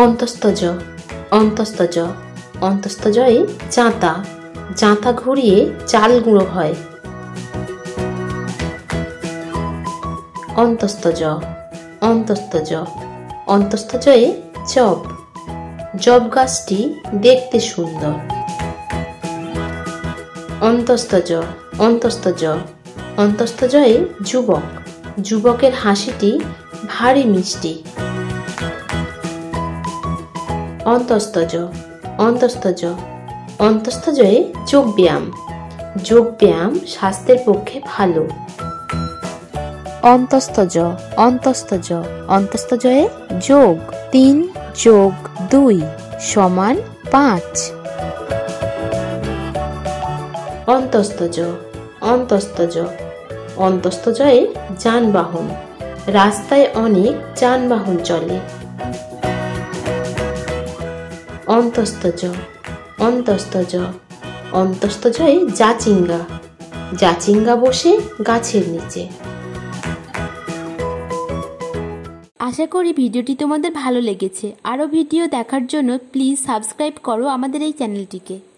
অন্তস্তজ অন্তস্তজ অন্তস্তজয়ে চাঁতা চাঁতা ঘুরিয়ে চাল গুঁড়ো হয়। অন্তস্তজ অন্তস্তজ অন্তস্তজয়ে চপ জব গাছটি দেখতে সুন্দর। অন্তস্তজ অন্তস্তজ অন্তস্তজয়ে যুবক যুবকের হাসিটি ভারী মিষ্টি। অন্তস্তজ অন্তস্তজ অন্তস্তজয়ে যোগ ব্যায়াম স্বাস্থ্যের পক্ষে ভালো। অন্তস্তজ অন্তস্তজ অন্তস্তজয়ে যোগ 3+2=5। অন্তস্তজ অন্তস্তজ অন্তস্তজয়ে যানবাহন রাস্তায় অনেক যানবাহন চলে। অন্তস্তজ অন্তস্তজ অন্তস্তজয়ে জাচিঙ্গা জাচিঙ্গা বসে গাছের নিচে। আশা করি ভিডিওটি তোমাদের ভালো লেগেছে। আরও ভিডিও দেখার জন্য প্লিজ সাবস্ক্রাইব করো আমাদের এই চ্যানেলটিকে।